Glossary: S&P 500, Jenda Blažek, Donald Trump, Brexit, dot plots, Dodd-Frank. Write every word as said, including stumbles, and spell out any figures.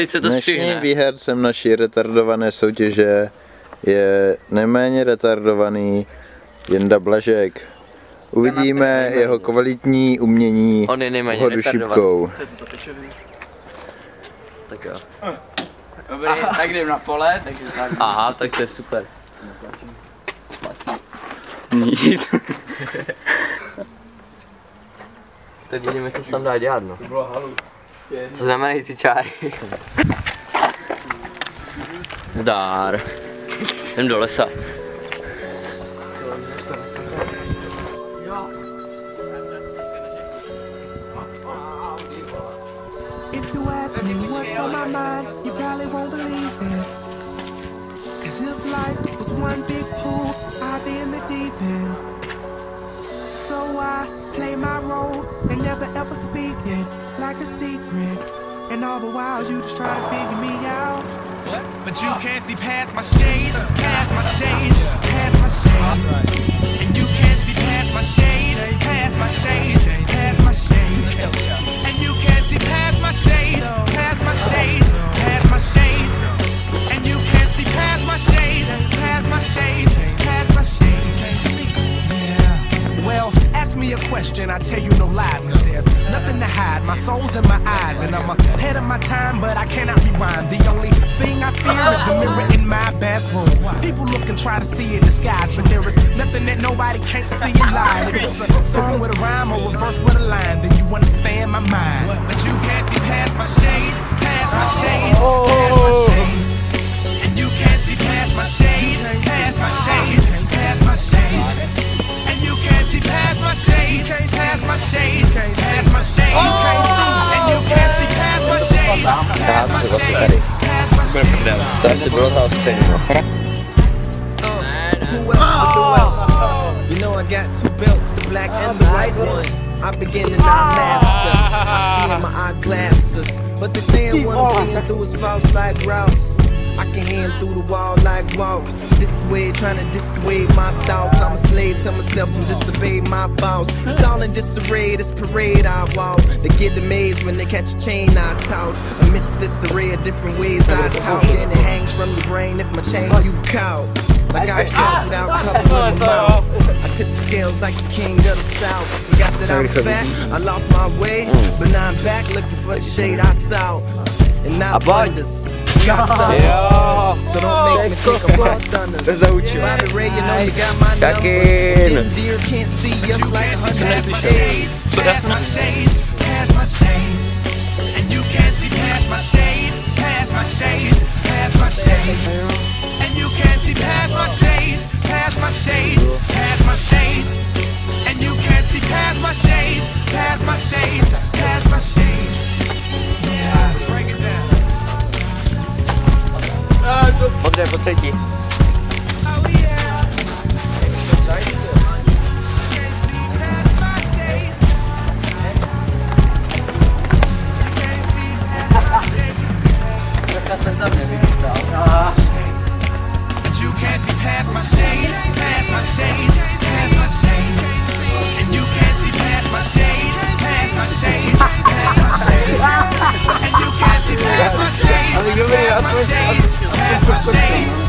Teď se to stihne. Výhercem naší retardované soutěže je nejméně retardovaný Jenda Blažek. Uvidíme jeho kvalitní umění hodu šipkou. Tak jo. Dobrý, aha. Tak jdem na pole, takže tak. Aha, tak to je super. Nic. Teď vidíme, co se tam dá dělat, no. Co znamenají ty čáry? Zdár. Jdem do lesa. What's on my mind, you probably won't believe it. Cause if life was one big pool, I'd be in the deep end. So I play my role and never ever speak it like a secret. And all the while you just try to figure me out. But you can't see past my shades, past my shades, past my shades. And you can't see past my shades, past my shades, past my shades. And you can't see past my shades. Question, I tell you no lies, cause there's nothing to hide. My soul's in my eyes, and I'm ahead of my time, but I cannot rewind. The only thing I fear is the mirror in my bathroom. People look and try to see in disguise, but there is nothing that nobody can't see in line. If it's a song with a rhyme or a verse with a line, then you understand my mind. But you can't see past my shades, past my shades, past my shades. And you can't see past my shades, past my shades, past my shades. And you can't see past my shades, past my shades, past my shades. You can't see, and you can't see past my shades, past my shades, past my shades. That's the Roadhouse thing, bro. You know I got two belts, the black and the white one. I begin to not master. I see in my eyeglasses, but the same one I'm seeing through is false like grouse. I can hear him through the wall like walk. This way, trying to dissuade my thoughts. I'm a slave to myself and disobey my vows. It's all in disarray, this parade I walk. They get amazed when they catch a chain I toss. Amidst disarray of different ways I talk. And it hangs from your brain if my chain you caught. Like I caught without covering my mouth. I tip the scales like the king of the south. Forgot that I was fat, I lost my way. But now I'm back looking for the shade I saw. And now abundance. Nezaučil. Takin. To dá se na... Podle po třetí. Dobrý, já to... Past my shades, past my shades,